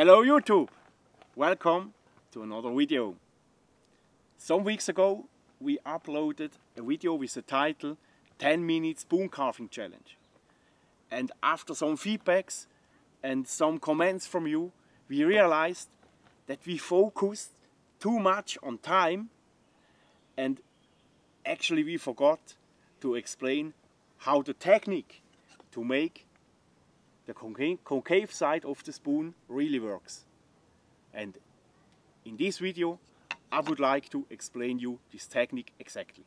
Hello YouTube! Welcome to another video. Some weeks ago we uploaded a video with the title 10 minute spoon carving challenge. And after some feedbacks and some comments from you, we realized that we focused too much on time and actually we forgot to explain how the technique to make the concave side of the spoon really works. And in this video, I would like to explain you this technique exactly.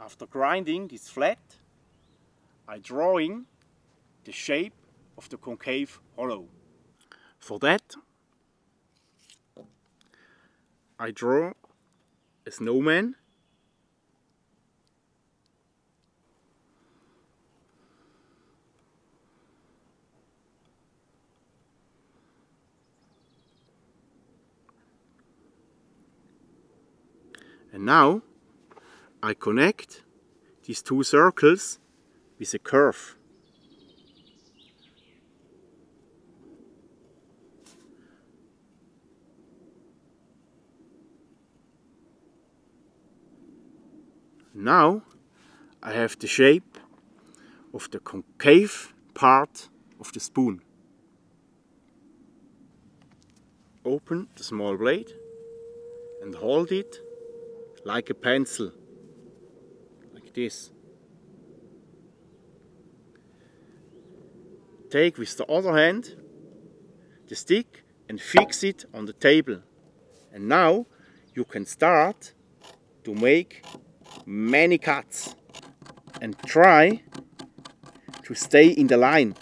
After grinding this flat, I'm drawing the shape of the concave hollow. For that, I draw a snowman, and now I connect these two circles with a curve. Now I have the shape of the concave part of the spoon. Open the small blade and hold it like a pencil, like this. Take with the other hand the stick and fix it on the table. And now you can start to make many cuts and try to stay in the line.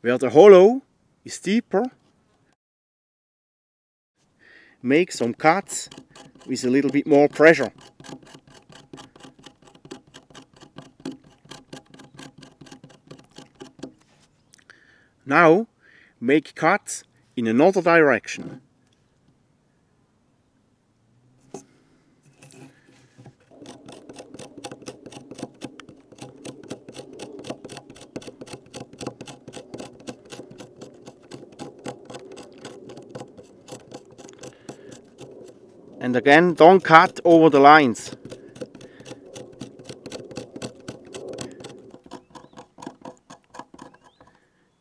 Where the hollow is deeper, make some cuts with a little bit more pressure. Now make cuts in another direction. And again, don't cut over the lines.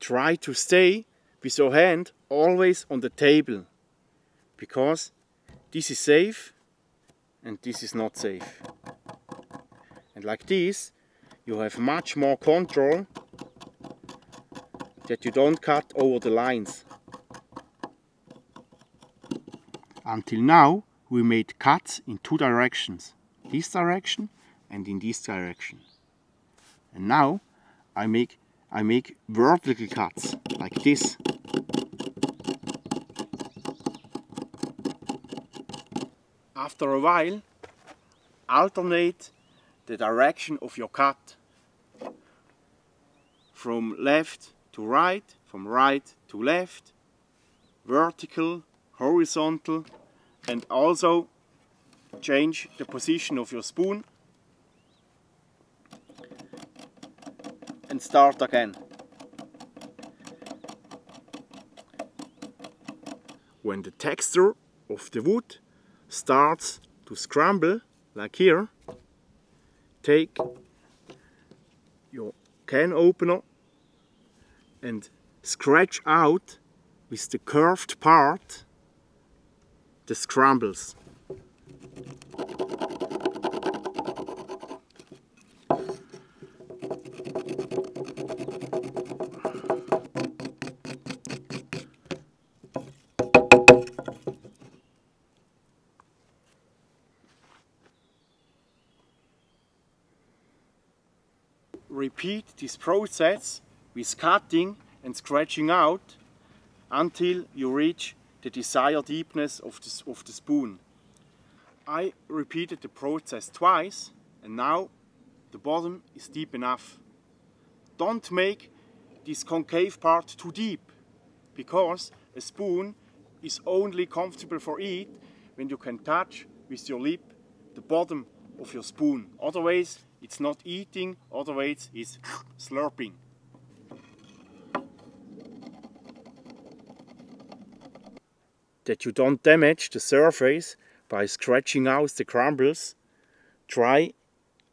Try to stay with your hand always on the table, because this is safe and this is not safe. And like this, you have much more control that you don't cut over the lines. Until now, we made cuts in two directions, this direction and in this direction. And now I make vertical cuts, like this. After a while, alternate the direction of your cut. From left to right, from right to left, vertical, horizontal, and also change the position of your spoon and start again. When the texture of the wood starts to scramble, like here, take your can opener and scratch out with the curved part the scrambles. Repeat this process with cutting and scratching out until you reach the desired deepness of the spoon. I repeated the process twice and now the bottom is deep enough. Don't make this concave part too deep, because a spoon is only comfortable for eat when you can touch with your lip the bottom of your spoon. Otherwise it's not eating, otherwise it's slurping. That you don't damage the surface by scratching out the crumbles, try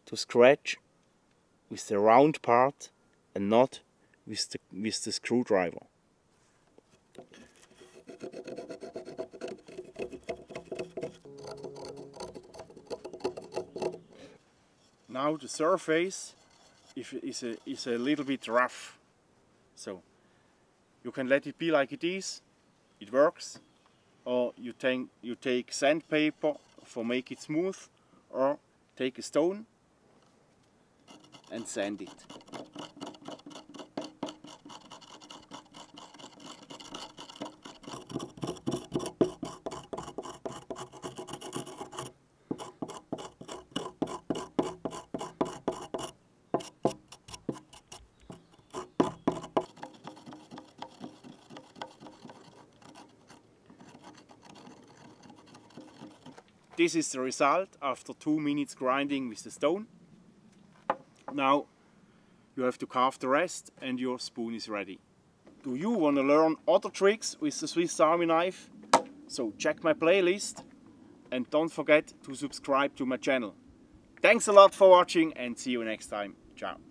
to scratch with the round part and not with the screwdriver. Now the surface is a little bit rough, so you can let it be like it is, it works, or you take sandpaper for make it smooth, or take a stone and sand it. This is the result after 2 minutes grinding with the stone. Now you have to carve the rest and your spoon is ready. Do you want to learn other tricks with the Swiss Army knife? So check my playlist and don't forget to subscribe to my channel. Thanks a lot for watching and see you next time. Ciao.